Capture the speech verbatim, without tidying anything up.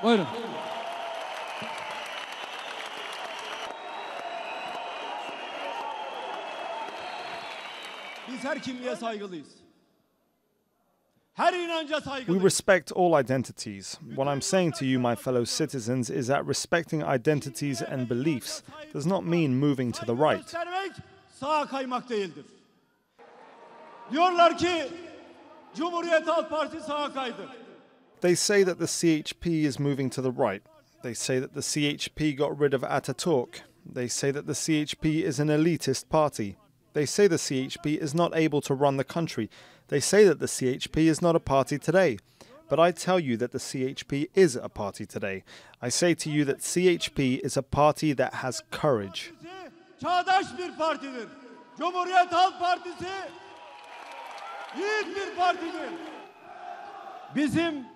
Buyurun. We respect all identities. What I'm saying to you, my fellow citizens, is that respecting identities and beliefs does not mean moving to the right. They say that the C H P is moving to the right. They say that the C H P got rid of Atatürk. They say that the C H P is an elitist party. They say the C H P is not able to run the country. They say that the C H P is not a party today. But I tell you that the C H P is a party today. I say to you that C H P is a party that has courage. Bizim